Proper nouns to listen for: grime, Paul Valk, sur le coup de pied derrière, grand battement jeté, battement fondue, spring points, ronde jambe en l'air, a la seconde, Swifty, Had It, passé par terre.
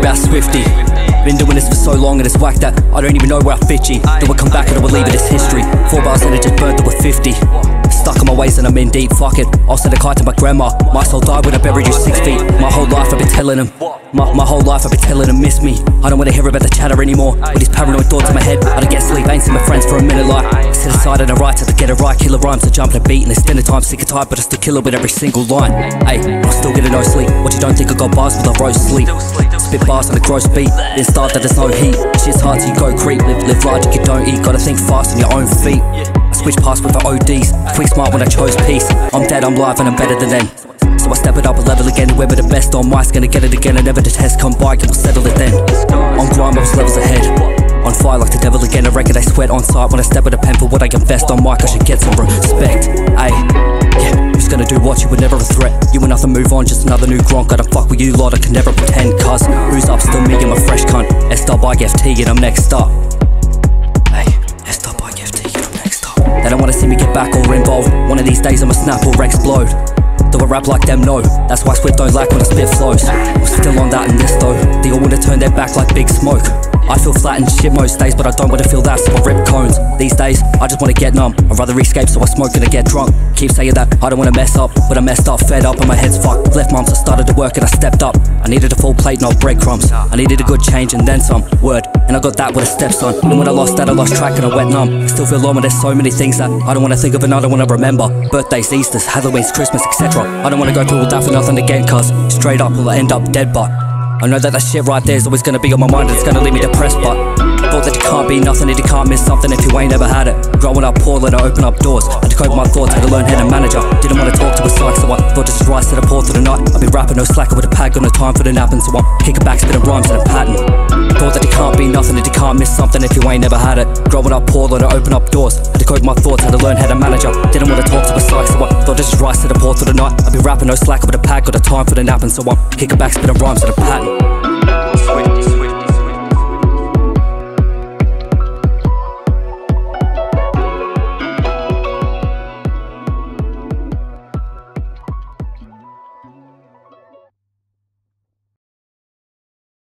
about Swifty. Been doing this for so long and it's whack that I don't even know where I fit you. Do I come back and I believe it is history? 4 bars and it just burnt through a 50. Stuck on my ways and I'm in deep, fuck it. I'll send a kite to my grandma. My soul died when I buried you 6 feet. My whole life I've been telling him. My whole life I've been telling him, miss me. I don't wanna hear about the chatter anymore. With these paranoid thoughts in my head, I don't get sleep, ain't seen my friends for a minute like. Set aside and I write till I get it right. Killer rhymes, I jump to beat and extended time, sick and tired, but I still kill it with every single line. Ayy, I'm still getting no sleep. What you don't think I got bars with a roast sleep. Spit bars on a gross beat, then start that there's no heat. Shit's hard so you go creep, live large if you don't eat. Gotta think fast on your own feet. I switch past with the ODs, quick smart when I chose peace. I'm dead, I'm live and I'm better than them. So I step it up a level again, whoever the best on mice gonna get it again. And never the test come by, and we'll settle it then. On grime, I was levels ahead. On fire like the devil again, I reckon they sweat on sight. When I step at a pen for what I invest on mic, I should get some respect. Ayy, yeah, who's gonna do what? You were never a threat. You were nothing, move on, just another new gronk. I don't fuck with you lot, I can never pretend. Cuz, who's up? Still me and my fresh cunt. S up IFT and I'm next up. They don't wanna see me get back or involved. One of these days I'ma snap or explode. Do I rap like them? No. That's why Swift don't like when I spit flows. I'm still on that and this though. They all wanna turn their back like big smoke. I feel flat and shit most days, but I don't wanna feel that, so I rip cones. These days, I just wanna get numb. I'd rather escape, so I smoke and I get drunk. Keep saying that, I don't wanna mess up, but I messed up, fed up and my head's fucked. Left mums, I started to work and I stepped up. I needed a full plate, not breadcrumbs. I needed a good change and then some. Word, and I got that with a stepson. And when I lost that, I lost track and I went numb. I still feel lonely, there's so many things that I don't wanna think of and I don't wanna remember. Birthdays, Easters, Halloweens, Christmas, etc. I don't wanna go through all that for nothing again, cuz straight up will I end up dead, but I know that shit right there's always gonna be on my mind and it's gonna leave me depressed, but thought that you can't be nothing and you can't miss something if you ain't ever had it. Growing up poor, let her open up doors. Had to cope my thoughts, had to learn how to manage her. Didn't wanna talk to a psych, so I thought just rise to the port through the night. I've been rapping no slacker with a pack on the time for the napping, so I'm kicking back, spinning rhymes and a pattern. Thought that you can't be nothing and you can't miss something if you ain't ever had it. Growing up poor, let her open up doors. Had to cope my thoughts, had to learn how to manage her. Didn't wanna talk to a psych, so I thought just rise to the port through the night. I've been rapping no slacker with a pack on the time for the napping, so I'm kicking back, spinning rhymes and a pattern. Swifty.